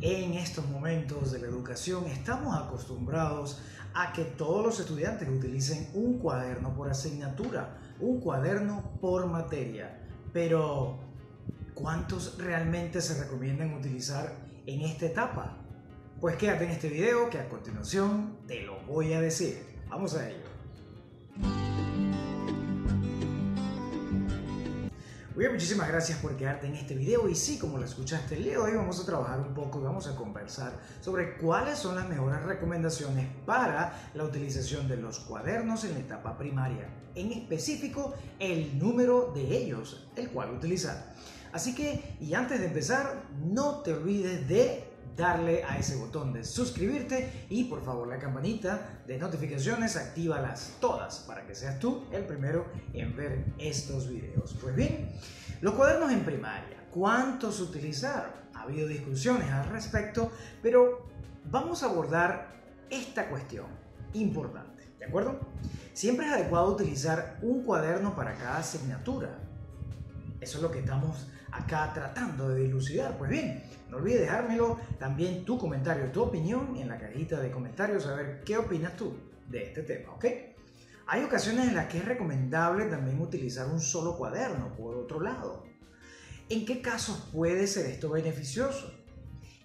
En estos momentos de la educación estamos acostumbrados a que todos los estudiantes utilicen un cuaderno por asignatura, un cuaderno por materia. Pero, ¿cuántos realmente se recomiendan utilizar en esta etapa? Pues quédate en este video que a continuación te lo voy a decir. Vamos a ello. Muy bien, muchísimas gracias por quedarte en este video y sí, como lo escuchaste, el día de hoy vamos a trabajar un poco y vamos a conversar sobre cuáles son las mejores recomendaciones para la utilización de los cuadernos en la etapa primaria, en específico el número de ellos, el cual utilizar. Así que, y antes de empezar, no te olvides de darle a ese botón de suscribirte y por favor la campanita de notificaciones, actívalas todas para que seas tú el primero en ver estos videos. Pues bien, los cuadernos en primaria, ¿cuántos utilizar? Ha habido discusiones al respecto, pero vamos a abordar esta cuestión importante, ¿de acuerdo? Siempre es adecuado utilizar un cuaderno para cada asignatura. Eso es lo que estamos acá tratando de dilucidar. Pues bien, no olvides dejármelo también tu comentario, tu opinión en la cajita de comentarios, a ver qué opinas tú de este tema, ¿ok? Hay ocasiones en las que es recomendable también utilizar un solo cuaderno, por otro lado. ¿En qué casos puede ser esto beneficioso?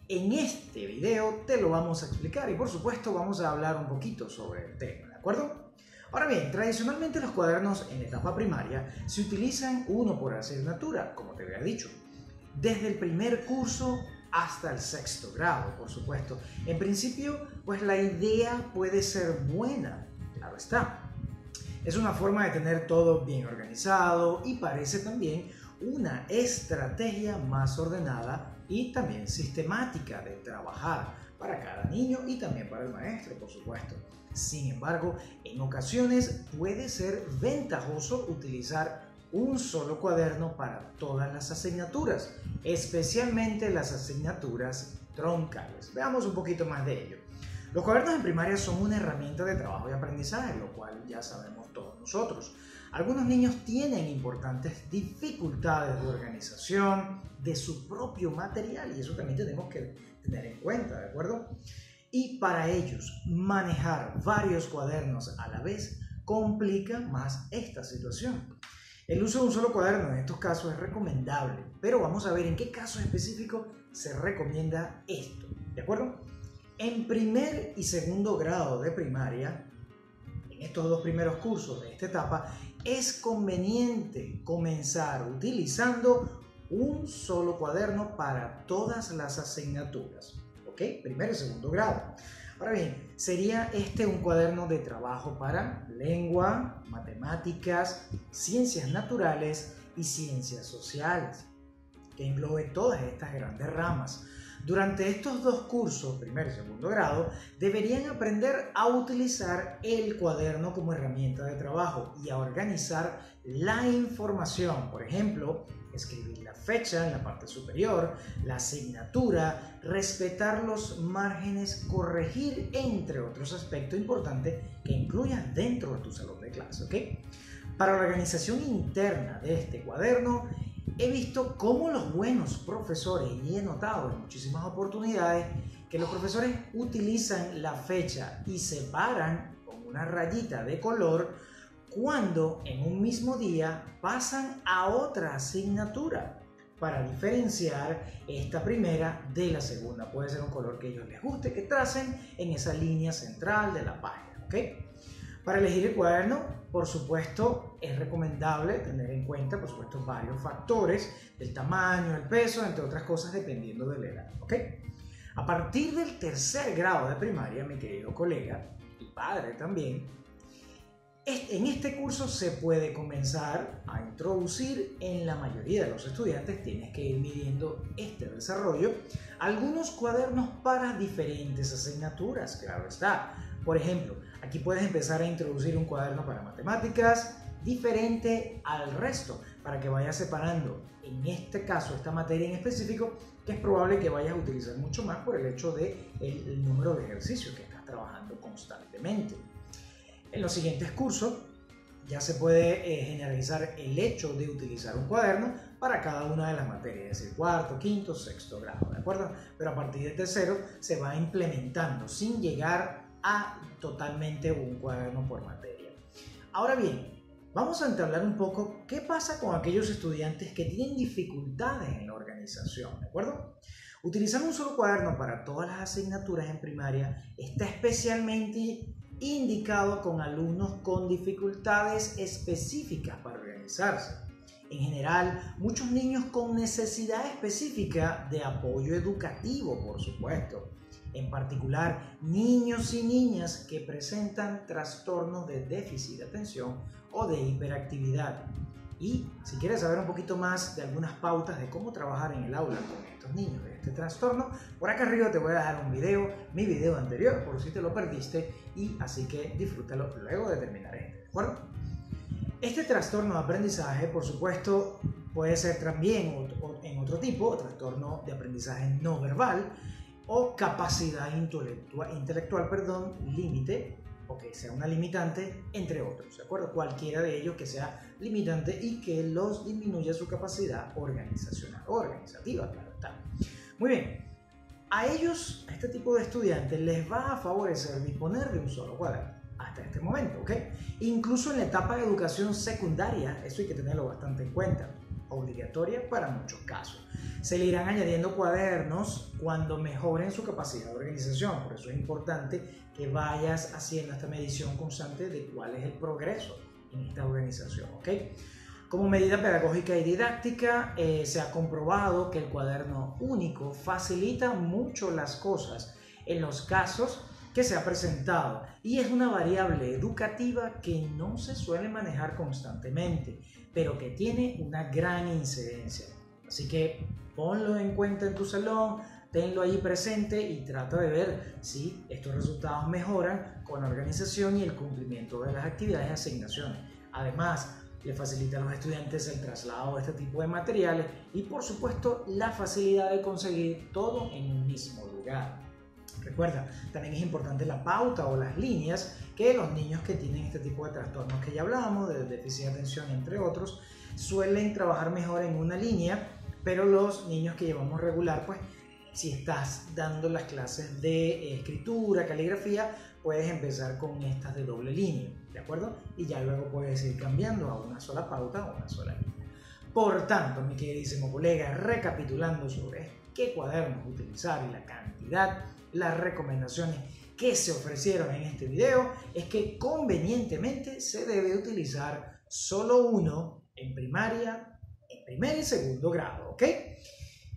En este video te lo vamos a explicar y por supuesto vamos a hablar un poquito sobre el tema, ¿de acuerdo? Ahora bien, tradicionalmente los cuadernos en etapa primaria se utilizan uno por asignatura, como te había dicho, desde el primer curso hasta el sexto grado, por supuesto. En principio, pues la idea puede ser buena, claro está. Es una forma de tener todo bien organizado y parece también una estrategia más ordenada y también sistemática de trabajar para cada niño y también para el maestro, por supuesto. Sin embargo, en ocasiones puede ser ventajoso utilizar un solo cuaderno para todas las asignaturas, especialmente las asignaturas troncales. Veamos un poquito más de ello. Los cuadernos en primaria son una herramienta de trabajo y aprendizaje, lo cual ya sabemos todos nosotros. Algunos niños tienen importantes dificultades de organización de su propio material y eso también tenemos que tener en cuenta, ¿de acuerdo? Y para ellos, manejar varios cuadernos a la vez complica más esta situación. El uso de un solo cuaderno en estos casos es recomendable, pero vamos a ver en qué casos específicos se recomienda esto, ¿de acuerdo? En primer y segundo grado de primaria, en estos dos primeros cursos de esta etapa, es conveniente comenzar utilizando un solo cuaderno para todas las asignaturas, ¿ok? Primero y segundo grado. Ahora bien, sería este un cuaderno de trabajo para lengua, matemáticas, ciencias naturales y ciencias sociales, que englobe todas estas grandes ramas. Durante estos dos cursos, primer y segundo grado, deberían aprender a utilizar el cuaderno como herramienta de trabajo y a organizar la información, por ejemplo, escribir la fecha en la parte superior, la asignatura, respetar los márgenes, corregir, entre otros aspectos importantes que incluyas dentro de tu salón de clase, ¿ok? Para la organización interna de este cuaderno, he visto cómo los buenos profesores, y he notado en muchísimas oportunidades, que los profesores utilizan la fecha y separan con una rayita de color cuando en un mismo día pasan a otra asignatura para diferenciar esta primera de la segunda. Puede ser un color que a ellos les guste, que tracen en esa línea central de la página, ¿ok? Para elegir el cuaderno, por supuesto, es recomendable tener en cuenta, por supuesto, varios factores, el tamaño, el peso, entre otras cosas, dependiendo de la edad, ¿ok? A partir del tercer grado de primaria, mi querido colega y padre también, en este curso se puede comenzar a introducir en la mayoría de los estudiantes, tienes que ir midiendo este desarrollo, algunos cuadernos para diferentes asignaturas, claro está. Por ejemplo, aquí puedes empezar a introducir un cuaderno para matemáticas diferente al resto, para que vayas separando, en este caso, esta materia en específico, que es probable que vayas a utilizar mucho más por el hecho del número de ejercicios que estás trabajando constantemente. En los siguientes cursos ya se puede generalizar el hecho de utilizar un cuaderno para cada una de las materias, es decir, cuarto, quinto, sexto grado, ¿de acuerdo? Pero a partir de tercero se va implementando sin llegar a totalmente un cuaderno por materia. Ahora bien, vamos a entablar un poco qué pasa con aquellos estudiantes que tienen dificultades en la organización, ¿de acuerdo? Utilizar un solo cuaderno para todas las asignaturas en primaria está especialmente indicado con alumnos con dificultades específicas para organizarse. En general, muchos niños con necesidad específica de apoyo educativo, por supuesto. En particular, niños y niñas que presentan trastornos de déficit de atención o de hiperactividad. Y si quieres saber un poquito más de algunas pautas de cómo trabajar en el aula con estos niños de este trastorno, por acá arriba te voy a dejar un video, mi video anterior, por si te lo perdiste, y así que disfrútalo luego de terminar este, ¿de acuerdo? Este trastorno de aprendizaje, por supuesto, puede ser también en otro tipo, trastorno de aprendizaje no verbal, o capacidad intelectual, perdón, límite, o que sea una limitante, entre otros, ¿de acuerdo? Cualquiera de ellos que sea limitante y que los disminuya su capacidad organizacional, organizativa, claro está. Muy bien, a ellos, a este tipo de estudiantes, les va a favorecer disponer de un solo cuaderno, hasta este momento, ¿ok? Incluso en la etapa de educación secundaria, eso hay que tenerlo bastante en cuenta, obligatoria para muchos casos. Se le irán añadiendo cuadernos cuando mejoren su capacidad de organización, por eso es importante que vayas haciendo esta medición constante de cuál es el progreso en esta organización, ¿ok? Como medida pedagógica y didáctica, se ha comprobado que el cuaderno único facilita mucho las cosas en los casos que se ha presentado y es una variable educativa que no se suele manejar constantemente, pero que tiene una gran incidencia. Así que ponlo en cuenta en tu salón, tenlo ahí presente y trata de ver si estos resultados mejoran con la organización y el cumplimiento de las actividades y asignaciones. Además, le facilita a los estudiantes el traslado de este tipo de materiales y, por supuesto, la facilidad de conseguir todo en un mismo lugar. Recuerda, también es importante la pauta o las líneas que los niños que tienen este tipo de trastornos que ya hablábamos, de déficit de atención, entre otros, suelen trabajar mejor en una línea, pero los niños que llevamos regular, pues si estás dando las clases de escritura, caligrafía, puedes empezar con estas de doble línea, ¿de acuerdo? Y ya luego puedes ir cambiando a una sola pauta o una sola línea. Por tanto, mi queridísimo colega, recapitulando sobre qué cuadernos utilizar y la cantidad, las recomendaciones que se ofrecieron en este video es que convenientemente se debe utilizar solo uno en primaria, en primer y segundo grado, ¿ok?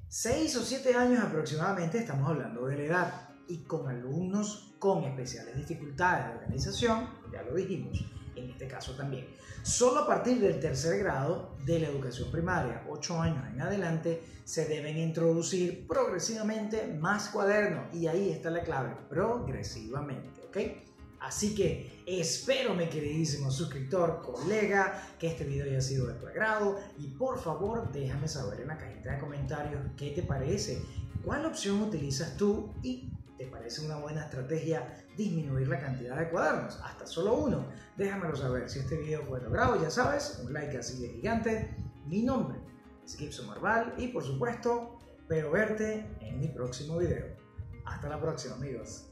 6 o 7 años aproximadamente estamos hablando de la edad y con alumnos con especiales dificultades de organización, ya lo dijimos, en este caso también. Solo a partir del tercer grado de la educación primaria, 8 años en adelante, se deben introducir progresivamente más cuadernos y ahí está la clave, progresivamente, ¿ok? Así que espero, mi queridísimo suscriptor, colega, que este video haya sido de tu agrado y por favor déjame saber en la cajita de comentarios qué te parece, cuál opción utilizas tú y ¿te parece una buena estrategia disminuir la cantidad de cuadernos? Hasta solo uno. Déjamelo saber. Si este video fue de tu agrado, ya sabes, un like así de gigante. Mi nombre es Gibson Marval y por supuesto, espero verte en mi próximo video. Hasta la próxima, amigos.